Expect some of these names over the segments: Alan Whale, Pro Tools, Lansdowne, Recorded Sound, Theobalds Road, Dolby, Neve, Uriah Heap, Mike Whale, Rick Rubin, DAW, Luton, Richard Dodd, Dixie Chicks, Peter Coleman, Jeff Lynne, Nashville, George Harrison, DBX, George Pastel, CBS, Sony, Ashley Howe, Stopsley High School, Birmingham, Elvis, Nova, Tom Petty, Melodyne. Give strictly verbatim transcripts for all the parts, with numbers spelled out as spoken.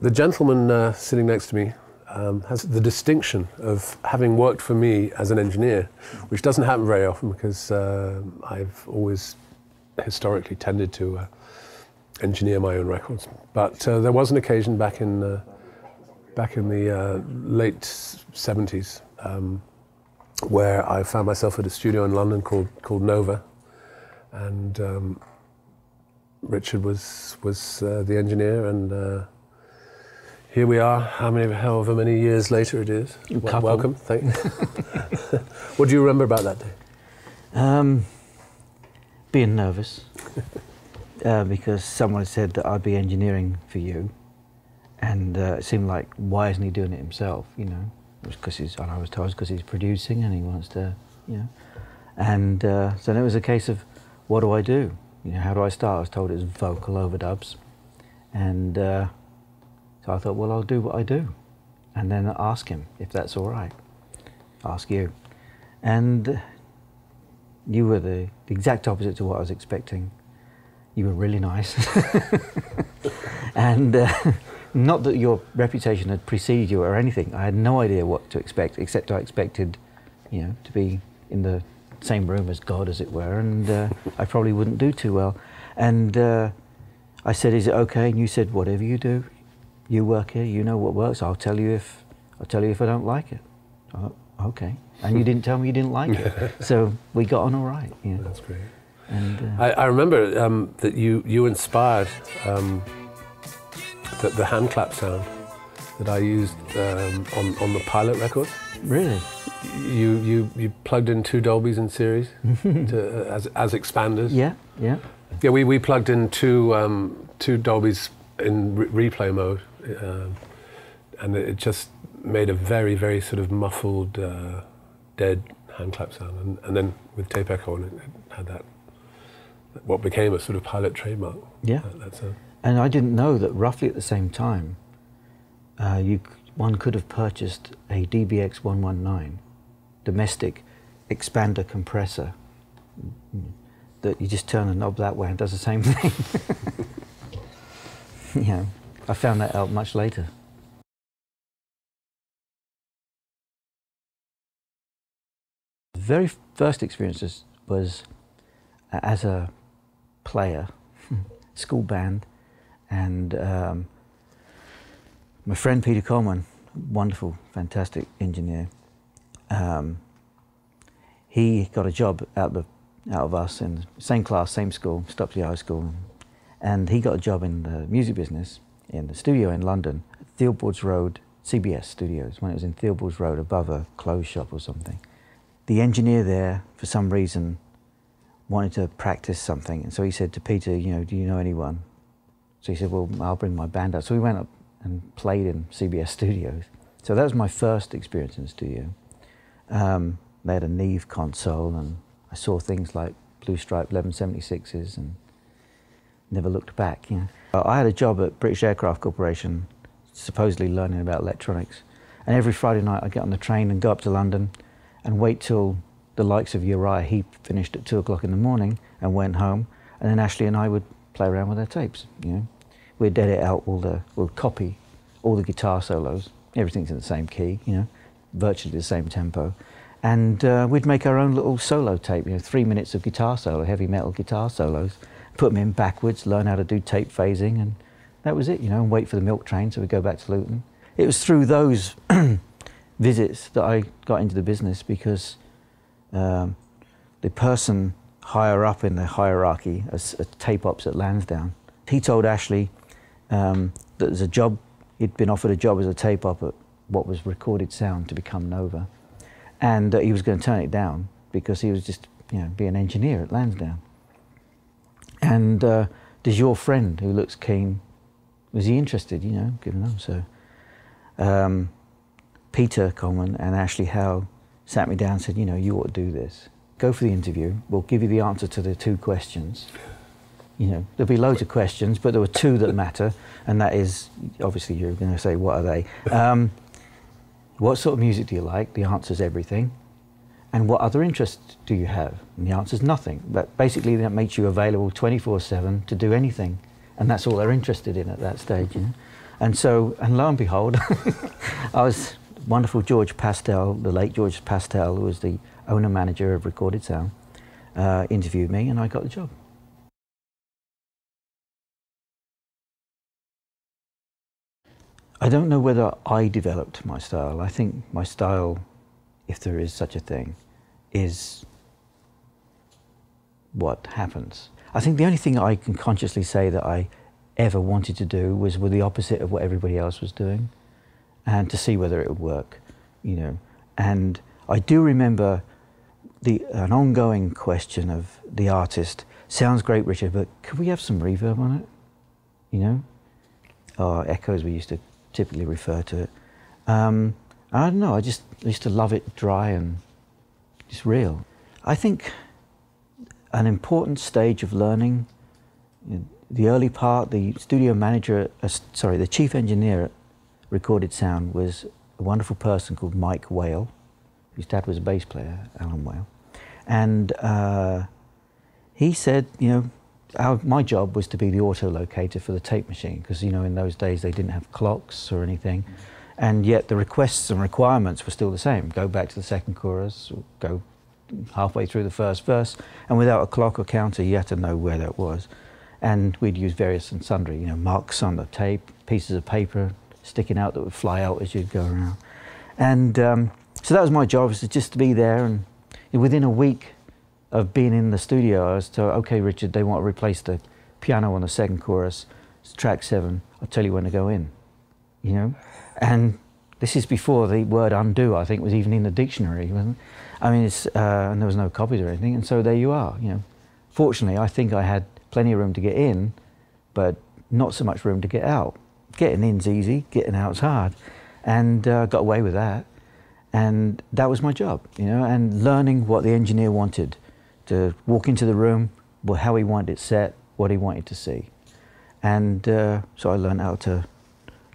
The gentleman uh, sitting next to me um, has the distinction of having worked for me as an engineer, which doesn't happen very often because uh, I've always historically tended to uh, engineer my own records. But uh, there was an occasion back in uh, back in the uh, late seventies um, where I found myself at a studio in London called called Nova, and um, Richard was was uh, the engineer and. Uh, Here we are, how many, however many years later it is. Well, welcome, thanks. What do you remember about that day? Um, being nervous, uh, because someone said that I'd be engineering for you, and uh, it seemed like, why isn't he doing it himself, you know? It was because he's, and I was told it's because he's producing and he wants to, you know. And uh, so then it was a case of, what do I do? You know, how do I start? I was told it was vocal overdubs, and uh, so I thought, well, I'll do what I do, and then ask him if that's all right. Ask you. And you were the exact opposite to what I was expecting. You were really nice. And uh, not that your reputation had preceded you or anything. I had no idea what to expect, except I expected, you know, to be in the same room as God, as it were, and uh, I probably wouldn't do too well. And uh, I said, is it okay? And you said, whatever you do. You work here, you know what works, I'll tell you if I'll tell you if I don't like it. I thought, okay. And you didn't tell me you didn't like it. So we got on all right. Yeah. That's great. And, uh, I, I remember um, that you, you inspired um, the, the hand clap sound that I used um, on, on the pilot record. Really? You, you, you plugged in two Dolbys in series to, uh, as, as expanders. Yeah, yeah. Yeah, we, we plugged in two, um, two Dolbys in re replay mode. Uh, and it just made a very, very sort of muffled, uh, dead hand clap sound. And, and then with tape echo on it, it had that, what became a sort of pilot trademark. Yeah. That, that sound. And I didn't know that roughly at the same time, uh, you one could have purchased a D B X one nineteen domestic expander compressor that you just turn a knob that way and does the same thing. Yeah. I found that out much later. The very first experience was uh, as a player, school band, and um, my friend Peter Coleman, wonderful, fantastic engineer, um, he got a job out of, out of us in the same class, same school, Stopsley High School, and he got a job in the music business, in the studio in London, Theobalds Road, C B S Studios, when it was in Theobalds Road above a clothes shop or something. The engineer there, for some reason, wanted to practice something, and so he said to Peter, you know, do you know anyone? So he said, well, I'll bring my band up. So we went up and played in C B S Studios. So that was my first experience in the studio. Um, they had a Neve console, and I saw things like Blue Stripe eleven seventy-sixes, and never looked back, you know. I had a job at British Aircraft Corporation, supposedly learning about electronics. And every Friday night I'd get on the train and go up to London and wait till the likes of Uriah Heap finished at two o'clock in the morning and went home. And then Ashley and I would play around with their tapes, you know. We'd edit out all the, we'd copy all the guitar solos. Everything's in the same key, you know, virtually the same tempo. And uh, we'd make our own little solo tape, you know, three minutes of guitar solo, heavy metal guitar solos. Put them in backwards, learn how to do tape phasing, and that was it, you know, and wait for the milk train, so we go back to Luton. It was through those visits that I got into the business, because um, the person higher up in the hierarchy, as a tape ops at Lansdowne, he told Ashley um, that there's a job, he'd been offered a job as a tape op at what was Recorded Sound to become Nova, and uh, he was going to turn it down because he was just, you know, be an engineer at Lansdowne. And uh, does your friend, who looks keen, was he interested, you know, given up? So um, Peter Coleman and Ashley Howe sat me down and said, you know, you ought to do this. Go for the interview. We'll give you the answer to the two questions. You know, there'll be loads of questions, but there were two that matter, and that is, obviously you're going to say, what are they? Um, what sort of music do you like? The answer's everything. And what other interests do you have? And the answer's nothing. But basically that makes you available twenty-four seven to do anything. And that's all they're interested in at that stage, you know? And so, and lo and behold, I was wonderful George Pastel, the late George Pastel, who was the owner-manager of Recorded Sound, uh, interviewed me, and I got the job. I don't know whether I developed my style. I think my style, if there is such a thing, is what happens. I think the only thing I can consciously say that I ever wanted to do was with the opposite of what everybody else was doing, and to see whether it would work, you know. And I do remember the, an ongoing question of the artist, sounds great, Richard, but could we have some reverb on it, you know? Or echo, as we used to typically refer to it. Um, I don't know, I just I used to love it dry and just real. I think an important stage of learning, you know, the early part, the studio manager, uh, sorry, the chief engineer at Recorded Sound was a wonderful person called Mike Whale, whose dad was a bass player, Alan Whale. And uh, he said, you know, our, my job was to be the auto-locator for the tape machine, because, you know, in those days they didn't have clocks or anything. And yet the requests and requirements were still the same. Go back to the second chorus, or go halfway through the first verse. And without a clock or counter, you had to know where that was. And we'd use various and sundry, you know, marks on the tape, pieces of paper sticking out that would fly out as you'd go around. And um, so that was my job, was to just to be there. And within a week of being in the studio, I was told, okay, Richard, they want to replace the piano on the second chorus, it's track seven, I'll tell you when to go in, you know? And this is before the word undo, I think, was even in the dictionary, wasn't it? I mean, it's, uh, and there was no copies or anything, and so there you are, you know. Fortunately, I think I had plenty of room to get in, but not so much room to get out. Getting in's easy, getting out's hard, and uh, got away with that. And that was my job, you know, and learning what the engineer wanted, to walk into the room, how he wanted it set, what he wanted to see. And uh, so I learned how to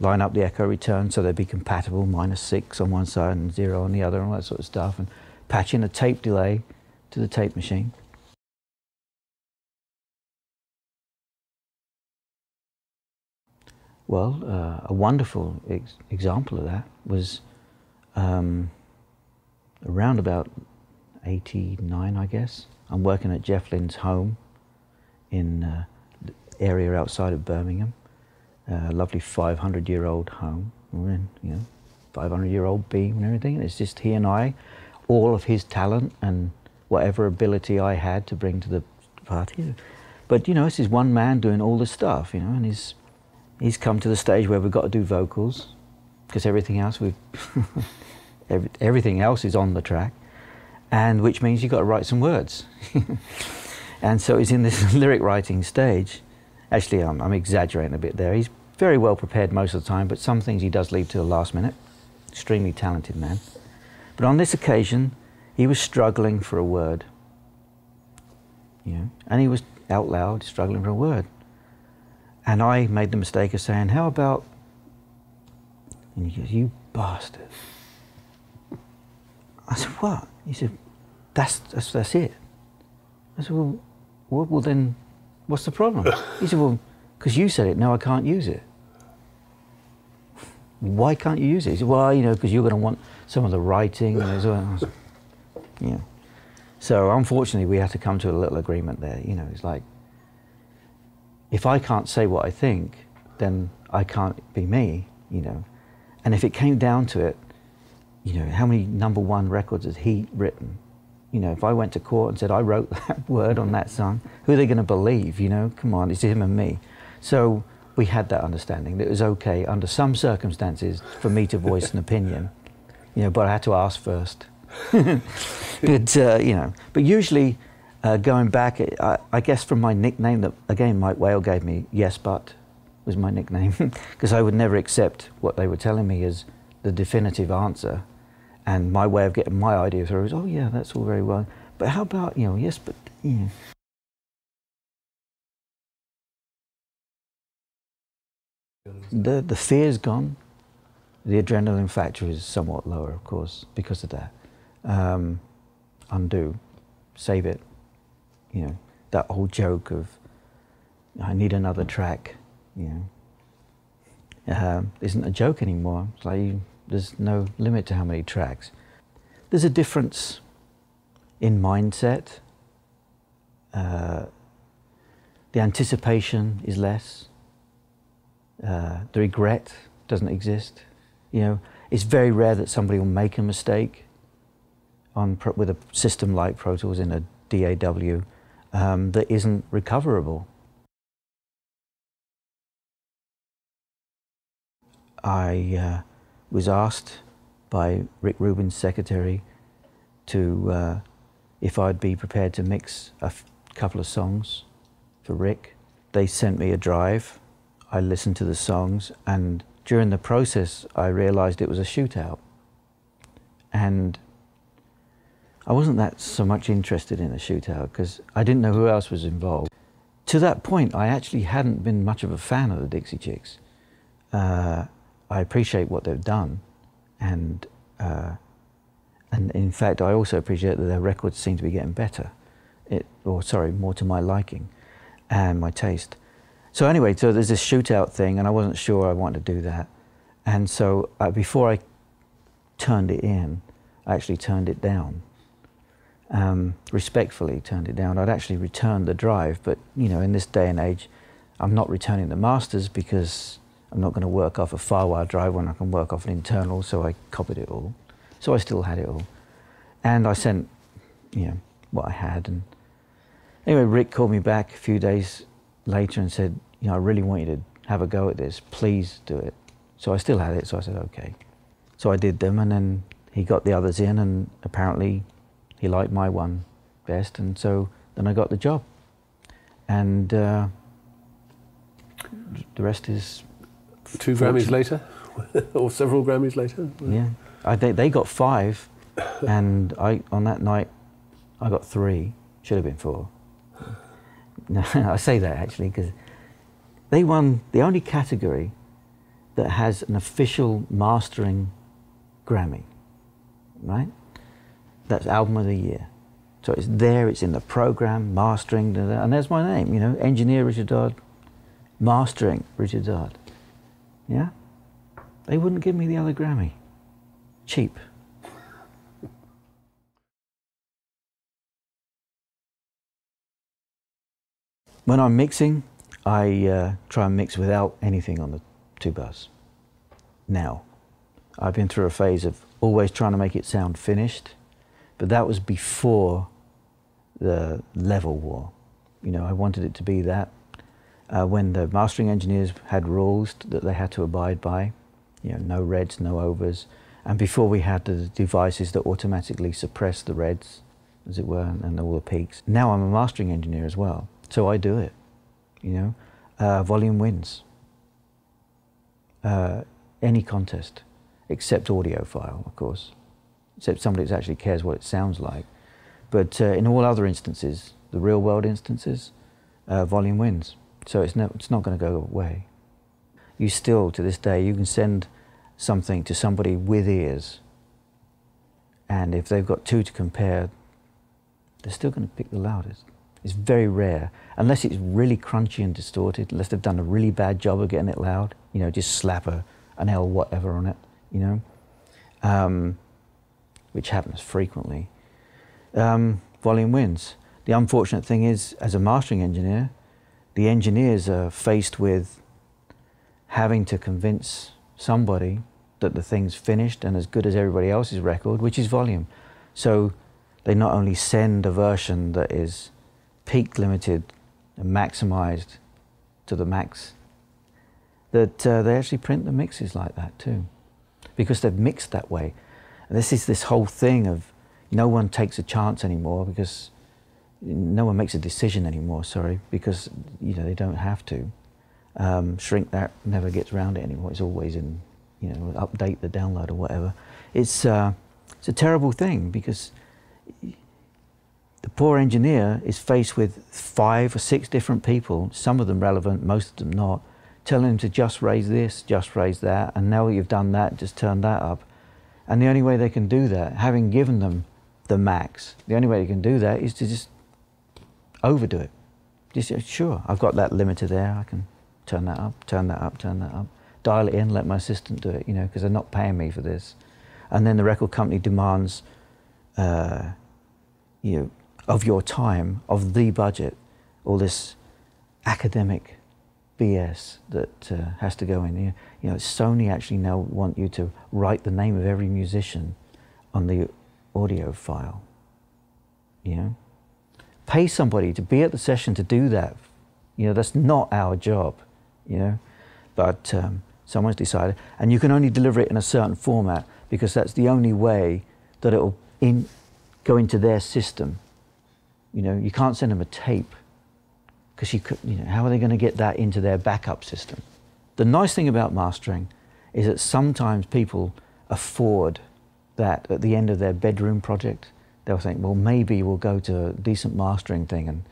line up the echo return so they'd be compatible, minus six on one side and zero on the other, and all that sort of stuff, and patching a tape delay to the tape machine. Well, uh, a wonderful ex example of that was um, around about eighty-nine, I guess. I'm working at Jeff Lynne's home in uh, the area outside of Birmingham, a uh, lovely five hundred year old home. We're in, you know, five hundred year old beam and everything. And it's just he and I, all of his talent and whatever ability I had to bring to the party. But, you know, it's this one man doing all the stuff, you know, and he's He's come to the stage where we've got to do vocals, because everything else we've every, everything else is on the track, and which means you've got to write some words. And so he's in this lyric writing stage. Actually, I'm, I'm exaggerating a bit there. He's very well prepared most of the time, but some things he does leave to the last minute. Extremely talented man. But on this occasion, he was struggling for a word. You know, and he was out loud struggling for a word. And I made the mistake of saying, how about, and he goes, you bastard. I said, what? He said, that's, that's, that's it. I said, well, well, well then, what's the problem? He said, well, because you said it, now I can't use it. Why can't you use it? He said, well, you know, because you're going to want some of the writing. And as well. Said, yeah. So unfortunately, we had to come to a little agreement there. You know, it's like, if I can't say what I think, then I can't be me, you know. And if it came down to it, you know, how many number one records has he written? You know, if I went to court and said, I wrote that word on that song, who are they going to believe, you know? Come on, it's him and me. So we had that understanding that it was okay, under some circumstances, for me to voice an opinion, you know, but I had to ask first. But, uh, you know, but usually, Uh, going back, I, I guess from my nickname that, again, Mike Whale gave me, Yes But, was my nickname, because I would never accept what they were telling me as the definitive answer. And my way of getting my ideas was, oh yeah, that's all very well, but how about, you know, yes, but, you know. The, the fear's gone. The adrenaline factor is somewhat lower, of course, because of that. Um, undo, save it, you know, that whole joke of, I need another track, you know. Uh, isn't a joke anymore. It's like you, there's no limit to how many tracks. There's a difference in mindset. Uh, the anticipation is less. Uh, the regret doesn't exist. You know, it's very rare that somebody will make a mistake on pro with a system like Pro Tools in a D A W um, that isn't recoverable. I uh, was asked by Rick Rubin's secretary to uh, if I'd be prepared to mix a f couple of songs for Rick. They sent me a drive. I listened to the songs, and during the process, I realized it was a shootout. And I wasn't that so much interested in a shootout because I didn't know who else was involved. To that point, I actually hadn't been much of a fan of the Dixie Chicks. Uh, I appreciate what they've done, and uh, and in fact, I also appreciate that their records seem to be getting better, it or sorry, more to my liking and my taste. So anyway, so there's this shootout thing, and I wasn't sure I wanted to do that, and so uh, before I turned it in, I actually turned it down, um, respectfully turned it down. I'd actually returned the drive, but you know, in this day and age, I'm not returning the masters because I'm not going to work off a firewire drive when I can work off an internal, so I copied it all. So I still had it all. And I sent, you know, what I had. And anyway, Rick called me back a few days later and said, you know, I really want you to have a go at this. Please do it. So I still had it, so I said, okay. So I did them, and then he got the others in, and apparently he liked my one best, and so then I got the job. And uh, the rest is... Two Grammys later, or several Grammys later. Yeah, I, they, they got five, and I on that night, I got three. Should have been four. No, I say that actually because they won the only category that has an official mastering Grammy, right? That's Album of the Year. So it's there, it's in the program, mastering, and there's my name, you know, Engineer Richard Dodd, Mastering Richard Dodd. Yeah? They wouldn't give me the other Grammy. Cheap. When I'm mixing, I uh, try and mix without anything on the two bars. Now, I've been through a phase of always trying to make it sound finished, but that was before the level war. You know, I wanted it to be that. Uh, when the mastering engineers had rules that they had to abide by, you know, no reds, no overs, and before we had the devices that automatically suppress the reds, as it were, and, and all the peaks. Now I'm a mastering engineer as well, so I do it, you know. Uh, volume wins. Uh, any contest, except audiophile, of course, except somebody that actually cares what it sounds like. But uh, in all other instances, the real world instances, uh, volume wins. So it's, no, it's not going to go away. You still, to this day, you can send something to somebody with ears, and if they've got two to compare, they're still going to pick the loudest. It's very rare, unless it's really crunchy and distorted, unless they've done a really bad job of getting it loud. You know, just slap a, an L whatever on it, you know, um, which happens frequently. Um, volume wins. The unfortunate thing is, as a mastering engineer, the engineers are faced with having to convince somebody that the thing's finished and as good as everybody else's record, which is volume. So they not only send a version that is peak limited and maximized to the max, that uh, they actually print the mixes like that too, because they've mixed that way. And this is this whole thing of no one takes a chance anymore because no one makes a decision anymore, sorry, because, you know, they don't have to. Um, shrink that never gets around it anymore. It's always in, you know, update the download or whatever. It's, uh, It's a terrible thing because the poor engineer is faced with five or six different people, some of them relevant, most of them not, telling him to just raise this, just raise that, and now you've done that, just turn that up. And the only way they can do that, having given them the max, the only way they can do that is to just overdo it. Just say, sure, I've got that limiter there, I can turn that up, turn that up, turn that up, dial it in, let my assistant do it, you know, because they're not paying me for this. And then the record company demands, uh, you know, of your time, of the budget, all this academic B S that uh, has to go in. You know, Sony actually now want you to write the name of every musician on the audio file, you know? Pay somebody to be at the session to do that. You know, that's not our job, you know? But um, someone's decided, and you can only deliver it in a certain format because that's the only way that it'll in, go into their system. You know, you can't send them a tape because you could, you know, how are they going to get that into their backup system? The nice thing about mastering is that sometimes people afford that at the end of their bedroom project. They'll think, well, maybe we'll go to a decent mastering thing and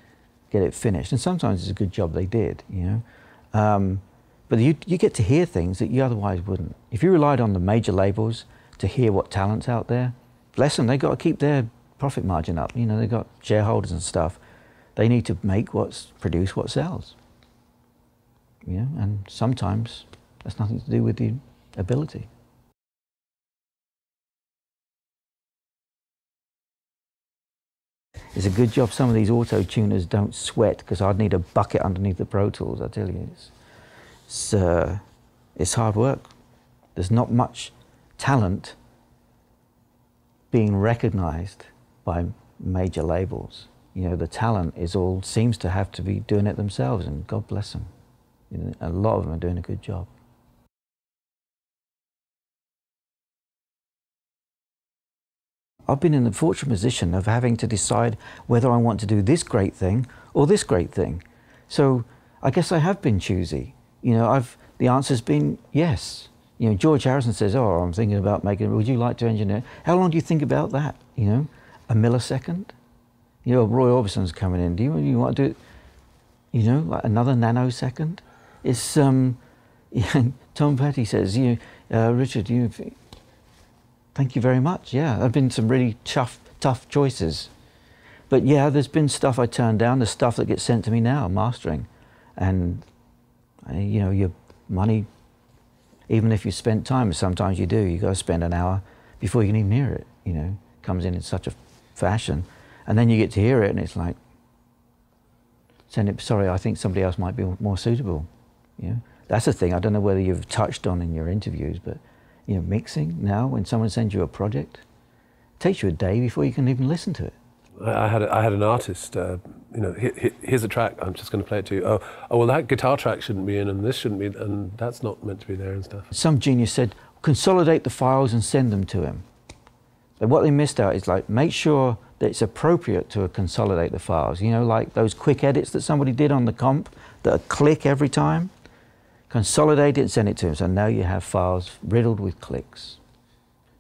get it finished. And sometimes it's a good job they did, you know. Um, but you, you get to hear things that you otherwise wouldn't. If you relied on the major labels to hear what talent's out there, bless them, they've got to keep their profit margin up. You know, they've got shareholders and stuff. They need to make what's, produce what sells. You know, and sometimes that's nothing to do with the ability. It's a good job some of these auto-tuners don't sweat, because I'd need a bucket underneath the Pro Tools, I tell you. It's, it's, uh, it's hard work. There's not much talent being recognised by major labels. You know, the talent is all, seems to have to be doing it themselves, and God bless them. You know, a lot of them are doing a good job. I've been in the fortunate position of having to decide whether I want to do this great thing or this great thing. So I guess I have been choosy. You know, I've, the answer's been yes. You know, George Harrison says, oh, I'm thinking about making, would you like to engineer? How long do you think about that? You know, a millisecond? You know, Roy Orbison's coming in. Do you, you want to do it, you know, like another nanosecond? It's, um, Tom Petty says, you know, uh, Richard, you, thank you very much, yeah. There have been some really tough, tough choices. But yeah, there's been stuff I turned down, the stuff that gets sent to me now, mastering. And, you know, your money, even if you spent time, sometimes you do, you got to spend an hour before you can even hear it, you know. It comes in in such a fashion. And then you get to hear it and it's like, send it, sorry, I think somebody else might be more suitable, you know. That's the thing, I don't know whether you've touched on in your interviews, but you know, mixing now, when someone sends you a project, it takes you a day before you can even listen to it. I had, a, I had an artist, uh, you know, here, here, here's a track, I'm just going to play it to you. Oh, oh, well, that guitar track shouldn't be in, and this shouldn't be, and that's not meant to be there and stuff. Some genius said, consolidate the files and send them to him. But what they missed out is, like, make sure that it's appropriate to consolidate the files. You know, like those quick edits that somebody did on the comp that are click every time. Consolidate it and send it to him. So now you have files riddled with clicks.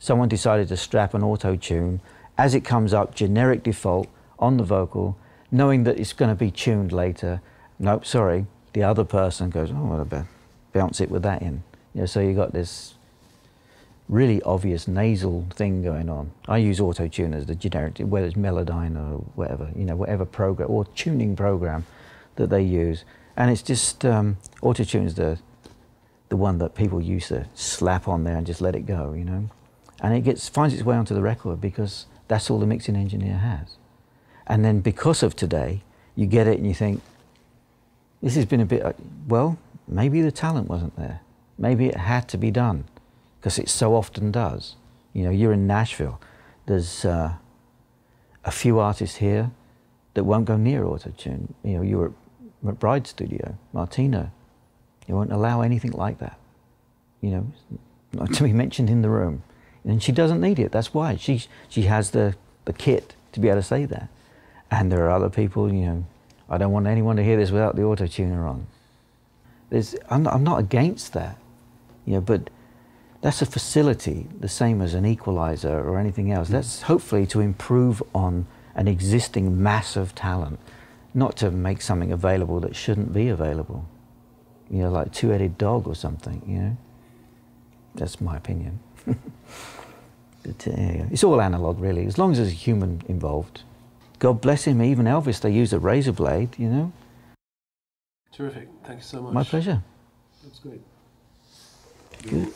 Someone decided to strap an auto-tune as it comes up, generic default, on the vocal, knowing that it's going to be tuned later. Nope, sorry. The other person goes, oh, well, I better bounce it with that in. You know, so you've got this really obvious nasal thing going on. I use auto-tune as the generic, whether it's Melodyne or whatever, you know, whatever program or tuning program that they use. And it's just, um, auto-tune is the, the one that people used to slap on there and just let it go, you know. And it gets, finds its way onto the record because that's all the mixing engineer has. And then because of today, you get it and you think, this has been a bit, well, maybe the talent wasn't there. Maybe it had to be done because it so often does. You know, you're in Nashville. There's uh, a few artists here that won't go near auto-tune. You know, you were McBride studio, Martina, you won't allow anything like that, you know, not to be mentioned in the room. And she doesn't need it, that's why. She, she has the, the kit to be able to say that. And there are other people, you know, I don't want anyone to hear this without the auto-tuner on. There's, I'm, I'm not against that, you know, but that's a facility, the same as an equalizer or anything else. Mm. That's hopefully to improve on an existing mass of talent, not to make something available that shouldn't be available. You know, like two-headed dog or something, you know? That's my opinion. But, uh, it's all analog, really, as long as there's a human involved. God bless him, even Elvis, they used a razor blade, you know? Terrific, thank you so much. My pleasure. That's great. Good.